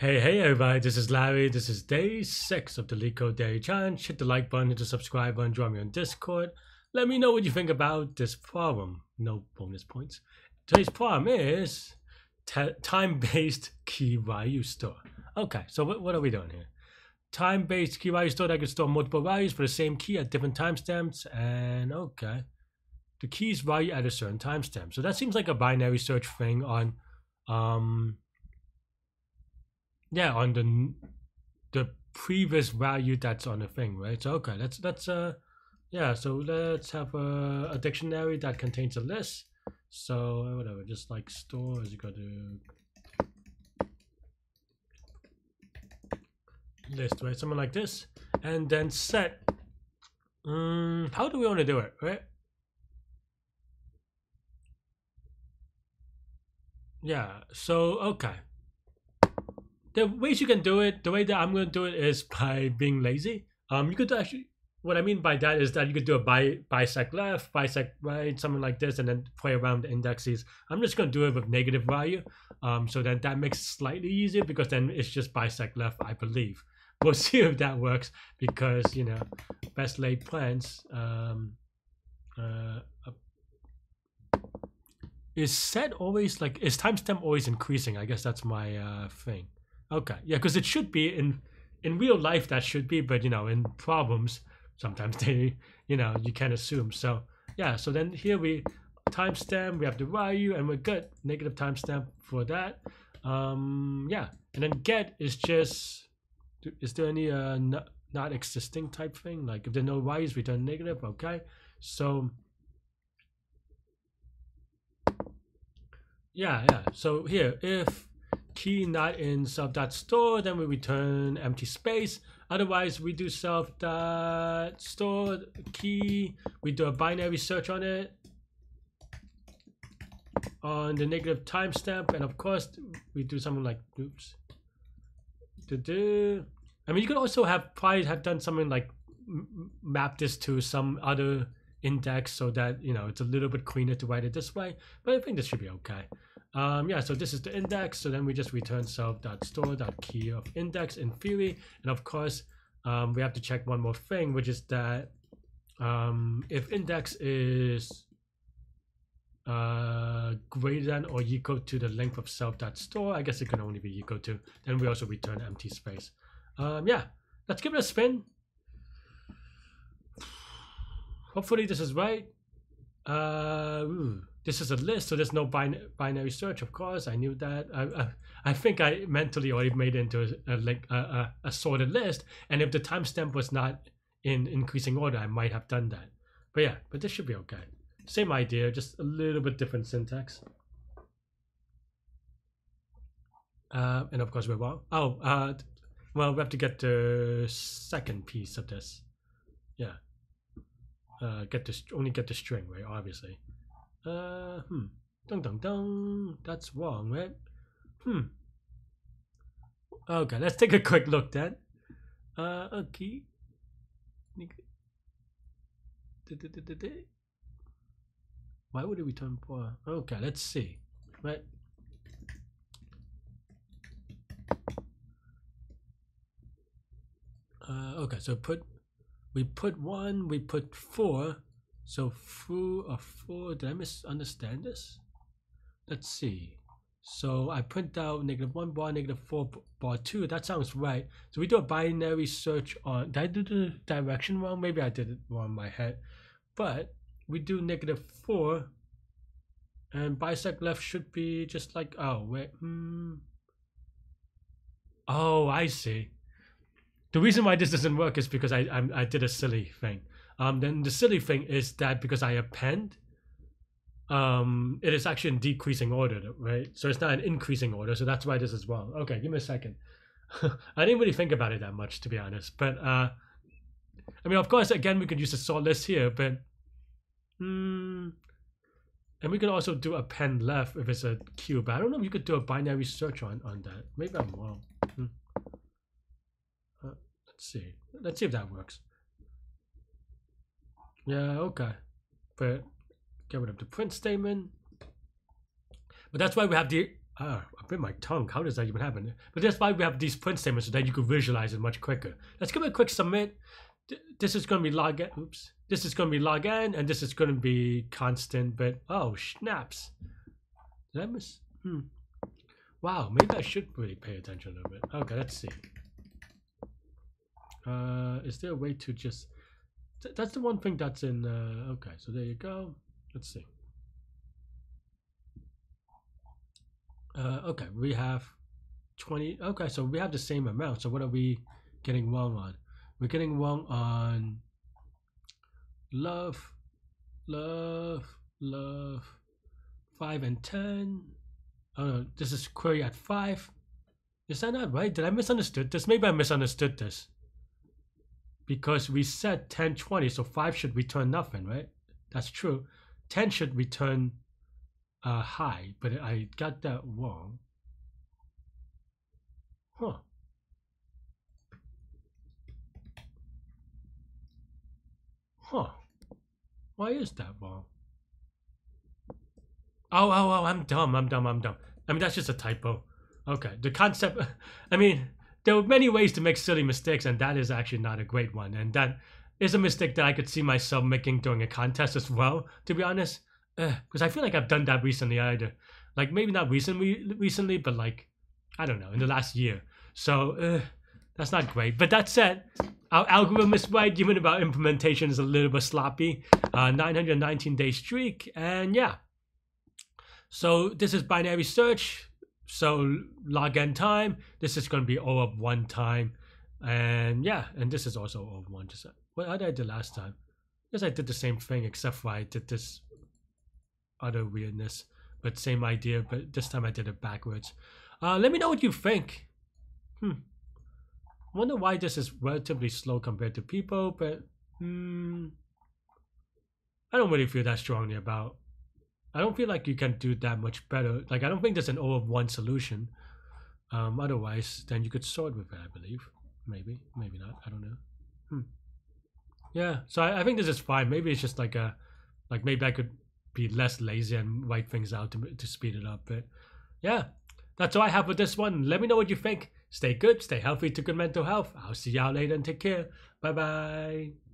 Hey everybody, this is Larry. This is day 6 of the LeetCode Daily Challenge. Hit the like button, hit the subscribe button, join me on Discord. Let me know what you think about this problem. No bonus points. Today's problem is time-based key value store. Okay, so what are we doing here? Time-based key value store that can store multiple values for the same key at different timestamps. And okay, the key's value at a certain timestamp. So that seems like a binary search thing on on the previous value that's on the thing, right? So okay, let's have a dictionary that contains a list. So whatever, just like store is equal to list, right? Something like this, and then set. How do we want to do it, right? Yeah. So okay. The ways you can do it, the way that I'm going to do it is by being lazy. You could actually, what I mean by that is that you could do a bisect left, bisect right, something like this, and then play around the indexes. I'm just going to do it with negative value. So that makes it slightly easier because then it's just bisect left, I believe. We'll see if that works because, you know, best laid plans. Is set always, like, is timestamp always increasing? I guess that's my thing. Okay, yeah, because it should be in real life that should be, but you know, in problems sometimes they, you know, you can assume. So yeah, so then here we timestamp, we have the value, and we're good. Negative timestamp for that. Yeah, and then get is just, is there any not existing type thing? Like if there are no values, return negative. Okay, so yeah. So here if key not in self.store, then we return empty space. Otherwise we do self.store key, we do a binary search on it on the negative timestamp, and of course we do something like I mean, you could also have probably have done something like map this to some other index so that, you know, it's a little bit cleaner to write it this way, but I think this should be okay. Yeah, so this is the index, so then we just return self.store.key of index in theory. And of course, we have to check one more thing, which is that if index is greater than or equal to the length of self.store, I guess it can only be equal to, then we also return empty space. Yeah, let's give it a spin. Hopefully this is right. This is a list, so there's no binary search, of course. I knew that. I think I mentally already made it into a sorted list, and if the timestamp was not in increasing order, I might have done that. But yeah, but this should be okay. Same idea, just a little bit different syntax. And of course we're wrong. Well, we have to get the second piece of this. Yeah. Only get the string, right? Obviously. Dun dun dun. That's wrong, right? Okay, let's take a quick look then. Okay. Why would it return 4? Okay, let's see. Right. Okay, so we put 1, we put 4. So through a 4, did I misunderstand this? Let's see. So I print out -1 bar, -4 bar 2. That sounds right. So we do a binary search on, did I do the direction wrong? Maybe I did it wrong in my head. But we do -4. And bisect left should be just like, oh, wait. Oh, I see. The reason why this doesn't work is because I did a silly thing. Then the silly thing is that because I append, it is actually in decreasing order, right? So it's not an increasing order, so that's why this is wrong. Okay, give me a second. I didn't really think about it that much, to be honest. But, I mean, of course, again, we could use a sort list here, but... and we could also do append left if it's a cube. I don't know if you could do a binary search on that. Maybe I'm wrong. Let's see if that works. Yeah, okay, but get rid of the print statement. But that's why we have the I bit my tongue. How does that even happen? But that's why we have these print statements, so that you can visualize it much quicker. Let's give it a quick submit. This is going to be login. Oops. This is going to be login, and this is going to be constant. But oh snaps! Did I miss? Wow. Maybe I should really pay attention a little bit. Okay. Let's see. Is there a way to just? That's the one thing that's in. Okay. So there you go. Let's see. Okay, we have 20. Okay, so we have the same amount. So what are we getting wrong on? We're getting wrong on love, 5 and 10. Oh no, this is query at 5. Is that not right? Did I misunderstood this? Maybe I misunderstood this. Because we said 10, 20, so 5 should return nothing, right? That's true. 10 should return high, but I got that wrong. Huh. Huh. Why is that wrong? Oh, I'm dumb. I mean, that's just a typo. Okay, the concept, I mean, there were many ways to make silly mistakes, and that is actually not a great one. And that is a mistake that I could see myself making during a contest as well, to be honest. Because I feel like I've done that recently either. Like, maybe not recently, but like, I don't know, in the last year. So that's not great. But that said, our algorithm is right, given about implementation is a little bit sloppy. 919-day streak, and yeah. So this is binary search. So login time. This is going to be O of 1 time. And yeah, and this is also O of 1. What did I do last time? I guess I did the same thing, except for I did this other weirdness, but same idea, but this time I did it backwards. Let me know what you think. I wonder why this is relatively slow compared to people, but I don't really feel that strongly about. I don't feel like you can do that much better. Like, I don't think there's an O of 1 solution. Otherwise, then you could sort with it, I believe. Maybe, maybe not. I don't know. Yeah, so I think this is fine. Maybe it's just like a, like maybe I could be less lazy and write things out to speed it up. But yeah, that's all I have with this one. Let me know what you think. Stay good, stay healthy, to good mental health. I'll see y'all later and take care. Bye bye.